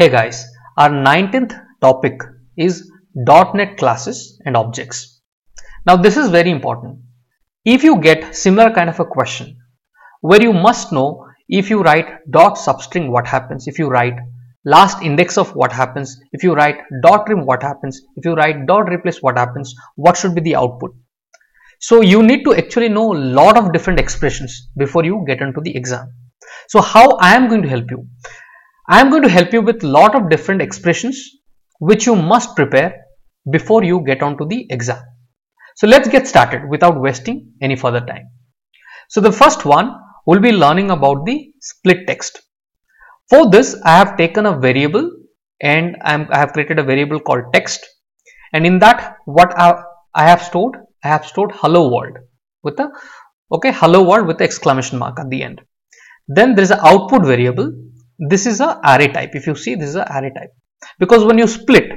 Hey guys, our 19th topic is .NET classes and objects. Now this is very important. If you get similar kind of a question where you must know if you write dot substring what happens, if you write last index of what happens, if you write dot rim what happens, if you write dot replace what happens, what should be the output. So you need to actually know a lot of different expressions before you get into the exam. So how I am going to help you? I am going to help you with a lot of different expressions which you must prepare before you get onto the exam. So let's get started without wasting any further time. So the first one will be learning about the split text. For this, I have taken a variable and I have created a variable called text, and in that what I have stored hello world with a hello world with the exclamation mark at the end. Then there is an output variable. This is an array type. If you see, this is an array type because when you split,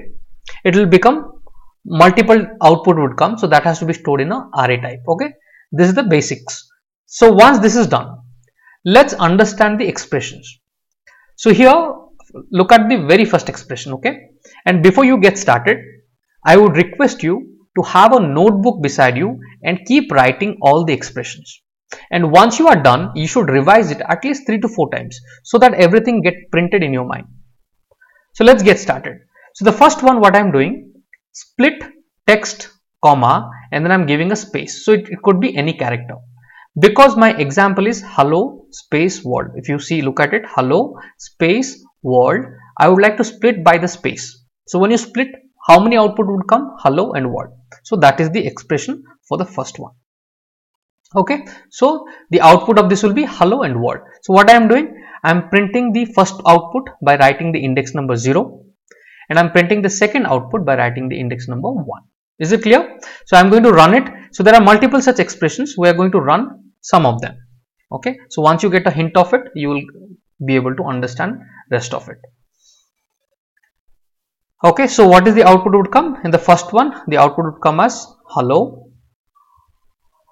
it will become multiple output would come. So that has to be stored in an array type. Okay, this is the basics. So once this is done, let's understand the expressions. So here, look at the very first expression. Okay, and before you get started, I would request you to have a notebook beside you and keep writing all the expressions. And once you are done, you should revise it at least 3 to 4 times so that everything gets printed in your mind. So let's get started. So the first one, what I'm doing, split text comma, and then I'm giving a space. So it could be any character because my example is hello space world. If you see, look at it, hello space world. I would like to split by the space. So when you split, how many output would come? Hello and world. So that is the expression for the first one. Okay, so the output of this will be hello and world. So what I am doing, I am printing the first output by writing the index number 0, and I am printing the second output by writing the index number 1. Is it clear? So I am going to run it. So there are multiple such expressions. We are going to run some of them. Okay, so once you get a hint of it, you will be able to understand rest of it. Okay, so what is the output would come? In the first one, the output would come as hello.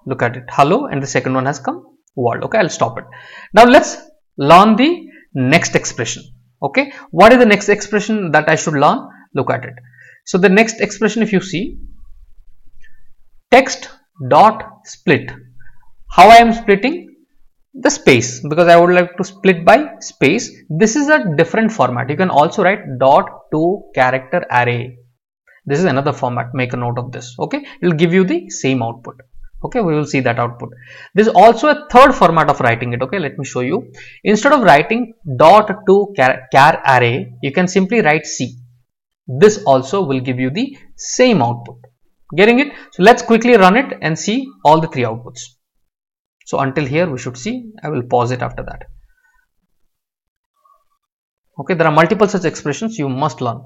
Look at it, hello, and the second one has come world. Okay, I'll stop it. Now let's learn the next expression. Okay, what is the next expression that I should learn? Look at it. So the next expression, if you see, text dot split. How I am splitting? The space, because I would like to split by space. This is a different format. You can also write dot to character array. This is another format. Make a note of this. Okay, it will give you the same output. Okay, we will see that output. There is also a third format of writing it. Okay, let me show you. Instead of writing dot to char array, you can simply write C. This also will give you the same output. Getting it? So let's quickly run it and see all the 3 outputs. So until here we should see. I will pause it after that. Okay, there are multiple such expressions you must learn.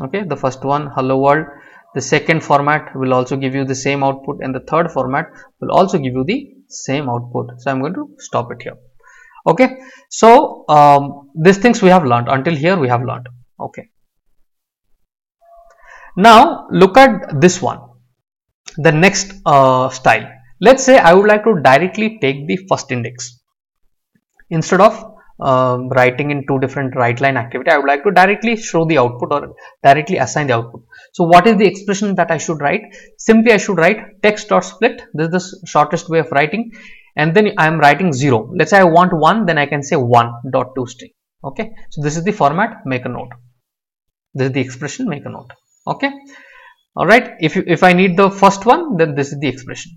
Okay, the first one, hello world. The second format will also give you the same output, and the third format will also give you the same output. So I'm going to stop it here. Okay, so these things we have learned. Until here we have learned. Okay, now look at this one, the next style. Let's say I would like to directly take the first index instead of writing in 2 different right line activity. I would like to directly show the output or directly assign the output. So what is the expression that I should write? Simply I should write text.split. This is the shortest way of writing, and then I am writing 0. Let's say I want 1, then I can say 1.toString. Okay, so this is the format. Make a note. This is the expression. Make a note. Okay, all right. If I need the first one, then this is the expression.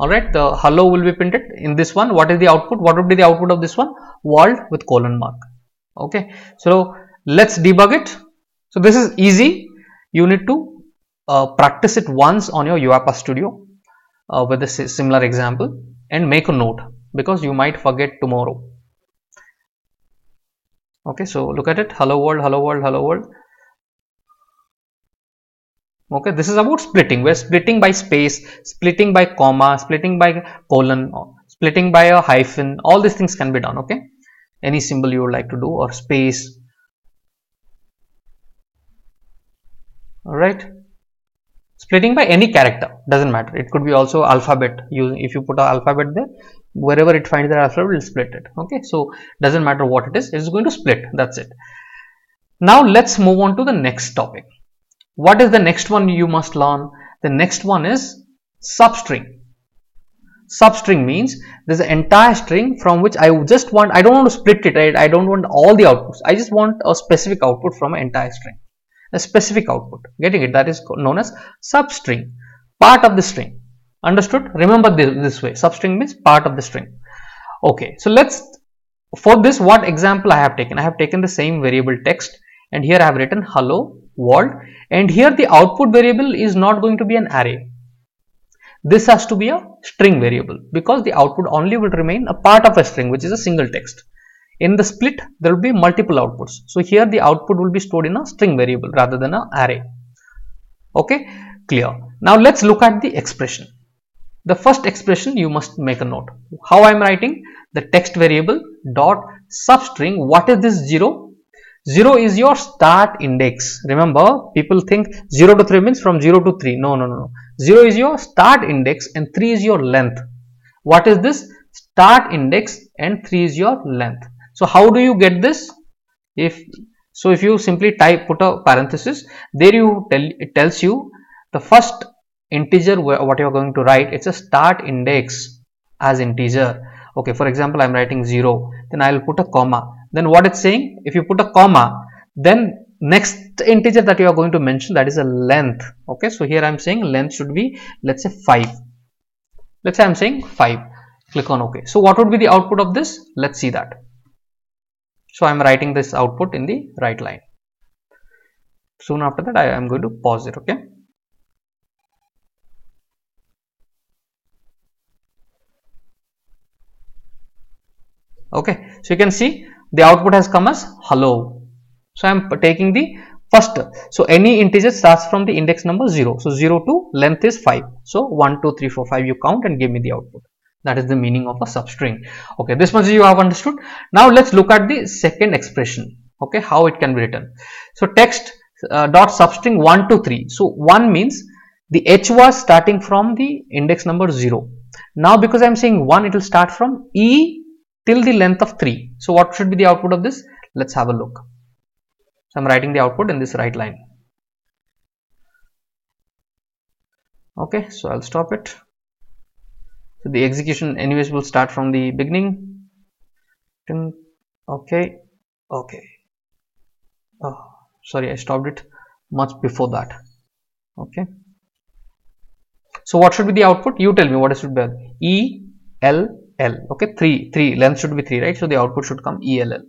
Alright, the hello will be printed in this one. What is the output? What would be the output of this one? World with colon mark. Okay, so let's debug it. So this is easy. You need to practice it once on your UiPath Studio with a similar example, and make a note because you might forget tomorrow. Okay, so look at it. Hello world, hello world, hello world. Okay, this is about splitting. We're splitting by space, splitting by comma, splitting by colon, splitting by a hyphen. All these things can be done. Okay, any symbol you would like to do, or space. All right, splitting by any character, doesn't matter. It could be also alphabet. If you put an alphabet there, wherever it finds that alpha, it will split it. Okay, so doesn't matter what it is, it's going to split. That's it. Now let's move on to the next topic. What is the next one you must learn? The next one is substring. Substring means there's an entire string from which I just want, I don't want to split it, right? I don't want all the outputs. I just want a specific output from an entire string, a specific output. Getting it? That is known as substring, part of the string. Understood? Remember this way, substring means part of the string. Okay, so let's, for this, what example I have taken? I have taken the same variable text, and here I have written hello world, and here the output variable is not going to be an array. This has to be a string variable, because the output only will remain a part of a string, which is a single text. In the split, there will be multiple outputs. So here the output will be stored in a string variable rather than an array. Okay, clear. Now let's look at the expression. The first expression, you must make a note. How I am writing? The text variable dot substring. What is this zero? Zero is your start index. Remember, people think 0 to 3 means from 0 to 3. No, no, no, no. 0 is your start index and 3 is your length. What is this? Start index and 3 is your length. So how do you get this? If you simply type, put a parenthesis, there it tells you the first integer what you are going to write, it's a start index as integer. Okay, for example, I am writing 0, then I will put a comma. Then what it's saying, if you put a comma, then next integer that you are going to mention, that is a length. Okay, so here I am saying length should be, let's say 5. Let's say I am saying 5. Click on OK. So what would be the output of this? Let's see that. So I am writing this output in the right line. Soon after that, I am going to pause it. Okay. Okay, so you can see the output has come as hello. So I am taking the first, so any integer starts from the index number 0. So 0 to length is 5. So 1, 2, 3, 4, 5 you count and give me the output. That is the meaning of a substring. Okay, this much you have understood. Now let's look at the second expression. Okay, how it can be written. So text dot substring 1, 2, 3. So 1 means the h was starting from the index number 0. Now because I am saying 1, it will start from e till the length of 3. So what should be the output of this? Let's have a look. So I'm writing the output in this right line. Okay, so I'll stop it. So the execution anyways will start from the beginning. Okay, okay. Oh, sorry, I stopped it much before that. Okay. So what should be the output? You tell me what it should be. E, L, L. Okay, 3, length should be 3, right? So the output should come ELL.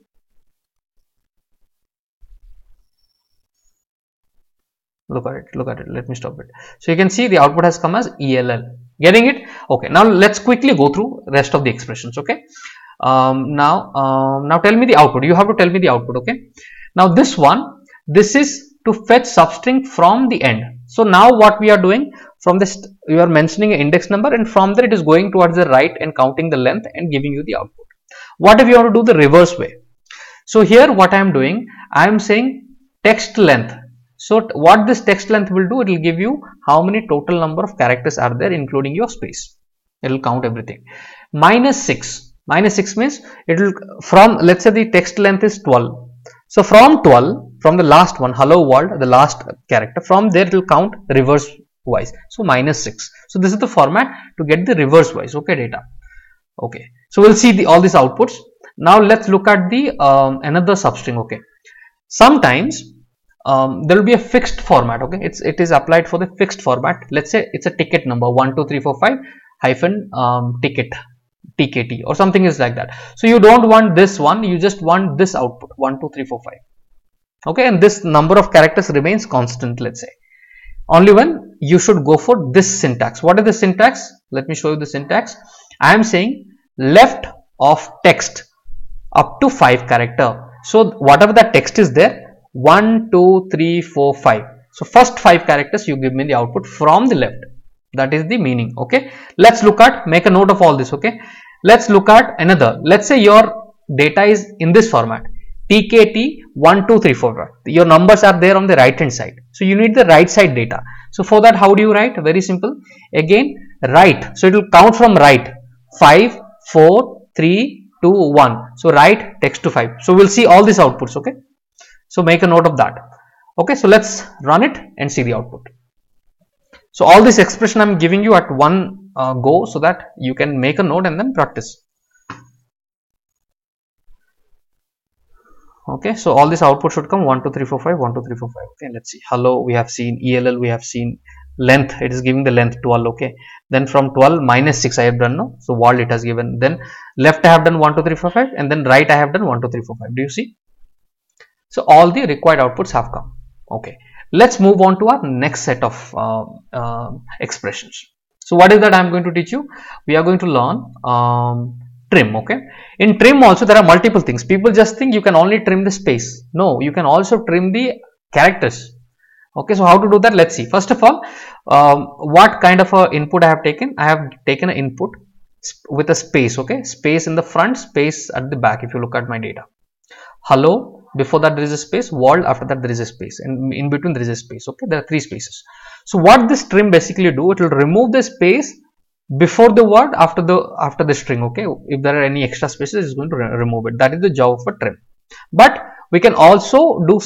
Look at it, let me stop it. So you can see the output has come as ELL. Getting it? Okay, now let's quickly go through rest of the expressions. Okay, now tell me the output. You have to tell me the output. Okay, now this one, this is to fetch substring from the end. So now what we are doing, from this you are mentioning an index number, and from there it is going towards the right and counting the length and giving you the output. What if you want to do the reverse way? So here what I am doing, I am saying text length. So what this text length will do, it will give you how many total number of characters are there including your space. It will count everything. Minus 6 means it will, from, let's say the text length is 12. So from 12, from the last one, hello world, the last character, from there it will count reverse wise. So minus 6. So this is the format to get the reverse wise, okay, data. Okay, so we'll see all these outputs. Now let's look at the another substring. Okay, sometimes there will be a fixed format. Okay, it is applied for the fixed format. Let's say it's a ticket number 12345 hyphen ticket. TKT or something is like that. So you don't want this one, you just want this output 12345. Okay, and this number of characters remains constant, let's say. Only when you should go for this syntax. What is the syntax? Let me show you the syntax. I am saying left of text up to 5 character. So whatever the text is there, 1 2 3 4 5. So first 5 characters you give me the output from the left. That is the meaning. Okay, let's look at, make a note of all this. Okay, let's look at another. Let's say your data is in this format, tkt 1234. Your numbers are there on the right hand side, so you need the right side data. So for that, how do you write? Very simple, again, right. So it will count from right, 5 4, 3, 2, 1. So write text to 5. So we'll see all these outputs. Okay, so make a note of that. Okay, so let's run it and see the output. So all this expression I'm giving you at one go, so that you can make a note and then practice. Okay, so all this output should come 1 2 3 4 5 1 2 3 4 5. Okay, let's see. Hello, we have seen ELL, we have seen length, it is giving the length 12. Okay, then from 12 minus 6 I have done, no, so world it has given. Then left I have done 1 2 3 4 5, and then right I have done 1 2 3 4 5. Do you see? So all the required outputs have come. Okay, let's move on to our next set of expressions. So what is that I am going to teach you? We are going to learn trim. Okay, in trim also there are multiple things. People just think you can only trim the space. No, you can also trim the characters. Okay, so how to do that? Let's see. First of all, what kind of a input I have taken? I have taken an input with a space. Okay, space in the front, space at the back. If you look at my data, hello, before that there is a space, world, after that there is a space, and in between there is a space. Okay, there are three spaces. So what this trim basically do, it will remove the space before the word, after the string. Okay, if there are any extra spaces, it's going to remove it. That is the job of a trim. But we can also do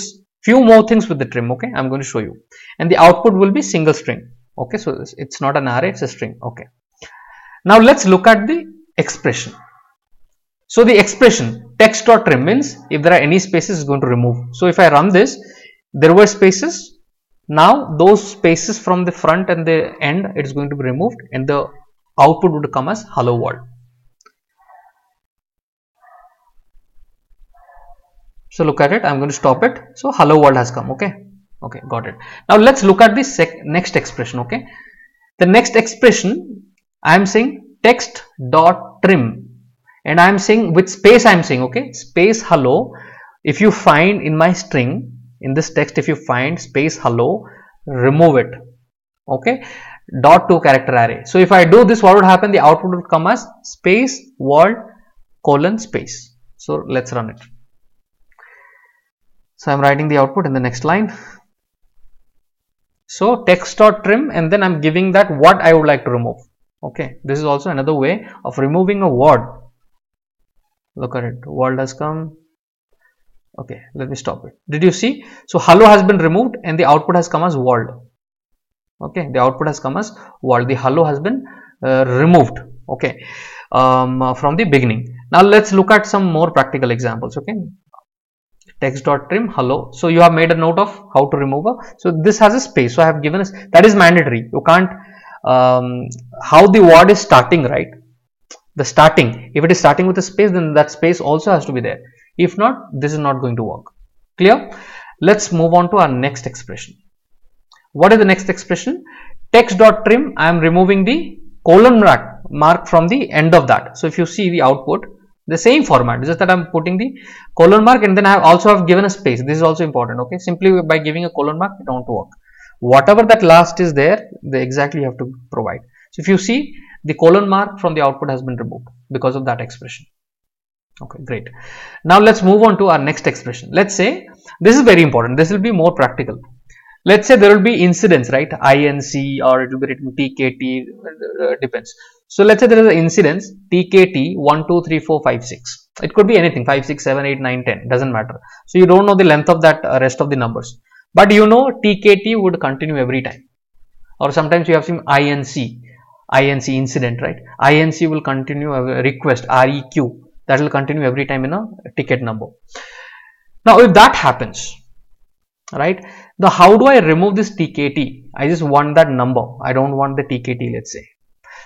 few more things with the trim. Okay, I'm going to show you. And the output will be single string. Okay, so it's not an array, it's a string. Okay, now let's look at the expression. So the expression text or trim means if there are any spaces, is going to remove. So if I run this, there were spaces. Now those spaces from the front and the end, it is going to be removed, and the output would come as hello world. So look at it. I'm going to stop it. So hello world has come. Okay. Okay, got it. Now let's look at this next expression. Okay. The next expression I am saying text dot trim. And I am saying with space, I am saying, okay, space hello. If you find in my string, in this text, if you find space hello, remove it. Okay, dot to character array. So if I do this, what would happen? The output would come as space world colon space. So let's run it. So I'm writing the output in the next line. So text dot trim, and then I'm giving that what I would like to remove. Okay, this is also another way of removing a word. Look at it, world has come. Okay, let me stop it. Did you see? So hello has been removed and the output has come as world. Okay, the output has come as world. The hello has been removed. Okay, from the beginning. Now let's look at some more practical examples. Okay, text.trim hello. So you have made a note of how to remove a, so this has a space, so I have given us, that is mandatory. You can't how the word is starting, right? The starting, if it is starting with a space, then that space also has to be there. If not, this is not going to work. Clear? Let's move on to our next expression. What is the next expression? Text dot trim. I am removing the colon mark from the end of that. So if you see the output, the same format, just that I'm putting the colon mark, and then I also have given a space. This is also important. Okay, simply by giving a colon mark, it won't work. Whatever that last is there, they exactly you have to provide. So if you see, the colon mark from the output has been removed because of that expression. Okay, great. Now let's move on to our next expression. Let's say, this is very important, this will be more practical. Let's say there will be incidents, right? INC, or it will be written TKT, depends. So let's say there is an incidence TKT 1 2 3 4 5 6. It could be anything, 5 6 7 8 9 10, doesn't matter. So you don't know the length of that rest of the numbers, but you know TKT would continue every time. Or sometimes you have seen INC, incident, right? INC will continue, a request REQ, that will continue every time in a ticket number. Now if that happens, right, now how do I remove this TKT? I just want that number, I don't want the TKT, let's say.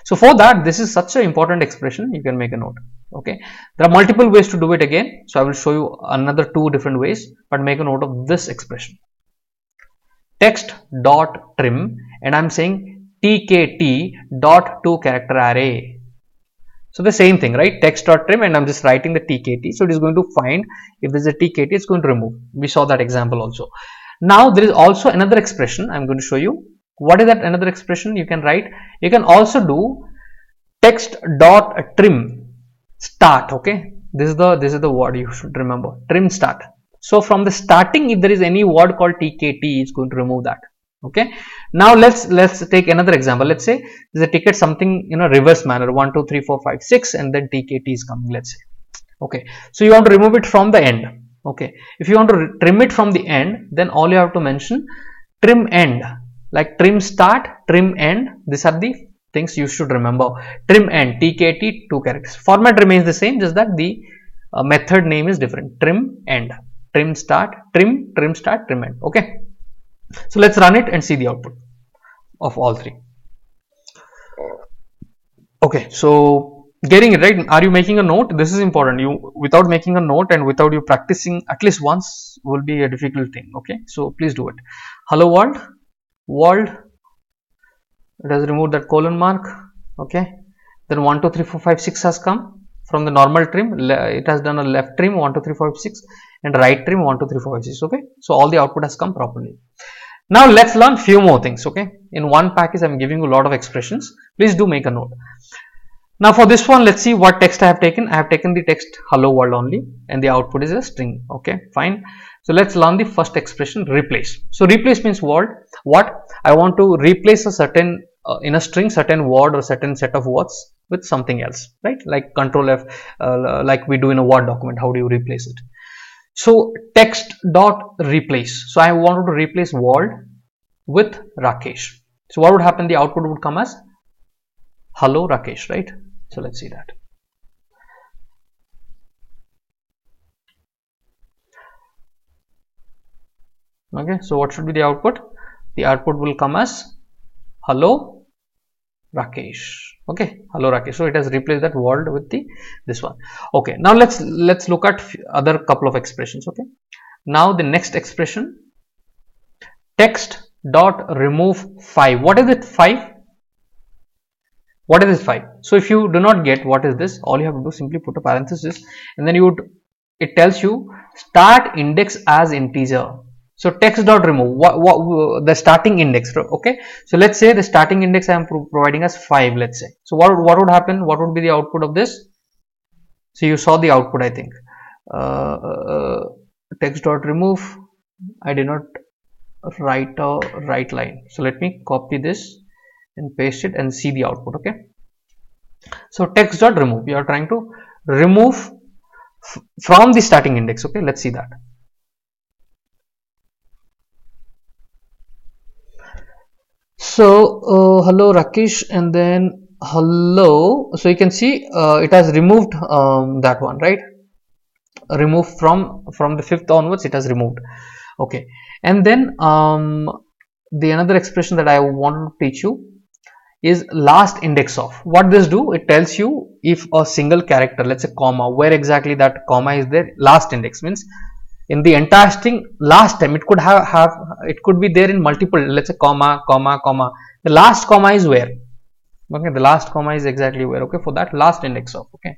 So for that, this is such an important expression, you can make a note. Okay, there are multiple ways to do it again, so I will show you another two different ways, but make a note of this expression. Text dot trim, and I am saying TKT dot to character array. So the same thing, right? Text dot trim, and I'm just writing the TKT. So it is going to find if there's a TKT, it's going to remove. We saw that example also. Now there is also another expression I'm going to show you. What is that another expression? You can write, you can also do text dot trim start. Okay, this is the word you should remember, trim start. So from the starting, if there is any word called TKT, it's going to remove that. Okay, now let's take another example. Let's say the ticket something, you know, reverse manner 1 2 3 4 5 6 and then TKT is coming, let's say. Okay, so you want to remove it from the end. Okay, if you want to trim it from the end, then all you have to mention trim end, like trim start, trim end. These are the things you should remember. Trim end, TKT, 2 characters. Format remains the same, just that the method name is different. Trim end, trim start, trim, trim start, trim end. Okay, so let's run it and see the output of all three. Okay, so getting it right. Are you making a note? This is important. You, without making a note and without you practicing at least once, will be a difficult thing. Okay, so please do it. Hello world, world. It has removed that colon mark. Okay, then 1 2 3 4 5 6 has come from the normal trim. It has done a left trim 1 2 3 4 5 6 and right trim 1 2 3 4 5 6. Okay, so all the output has come properly. Now let's learn few more things. Okay, in one package I'm giving you a lot of expressions. Please do make a note. Now for this one, let's see what text I have taken. I have taken the text hello world only and the output is a string. Okay, fine. So let's learn the first expression, replace. So replace means what? I want to replace a certain in a string certain word or certain set of words with something else, right? Like control F, like we do in a Word document. How do you replace it? So text dot replace. So I wanted to replace world with Rakesh. So what would happen? The output would come as hello Rakesh, right? So let's see that. Okay, so what should be the output? The output will come as hello Rakesh. Okay, hello Rakesh. So it has replaced that world with the this one. Okay, now let's look at other couple of expressions. Okay, now the next expression, text dot remove 5. What is it? 5. What is this 5? So if you do not get what is this, all you have to do, simply put a parenthesis and then you would, it tells you start index as integer. So text dot remove what the starting index. Okay, so let's say the starting index I am providing as 5, let's say. So what would happen? What would be the output of this? So you saw the output, I think. Text dot remove, I did not write a right line, so let me copy this and paste it and see the output. Okay, so text dot remove, you are trying to remove from the starting index. Okay, let's see that. So hello Rakesh and then hello. So you can see it has removed that one, right? Remove from the 5th onwards, it has removed. Okay, and then the another expression that I wanted to teach you is last index of. What this do? It tells you if a single character, let's say comma, where exactly that comma is there. Last index means in the entire string, last time. It could have it could be there in multiple, let's say comma, comma, comma. The last comma is where? Okay, the last comma is exactly where? Okay, for that last index of. Okay,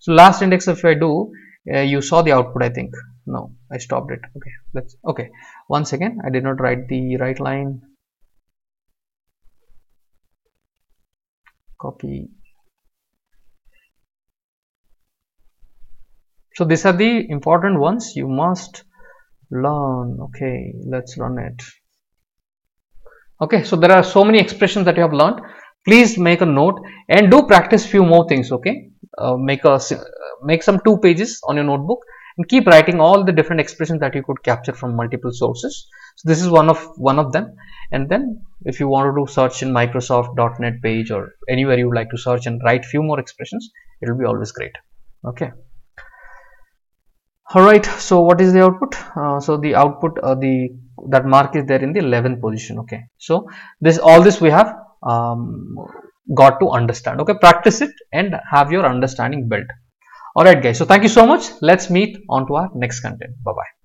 so last index of, if I do, you saw the output, I think. No, I stopped it. Okay, let's, okay, once again, I did not write the right line. Copy. So these are the important ones you must learn. Okay, let's run it. Okay, so there are so many expressions that you have learned. Please make a note and do practice few more things. Okay, make some 2 pages on your notebook and keep writing all the different expressions that you could capture from multiple sources. So this is one of them. And then if you want to do search in Microsoft.NET page or anywhere you would like to search and write few more expressions, it will be always great. Okay. Alright, so what is the output? So the output, that mark is there in the 11th position. Okay, so this, all this we have got to understand. Okay, practice it and have your understanding built. Alright guys, so thank you so much. Let's meet on to our next content. Bye bye.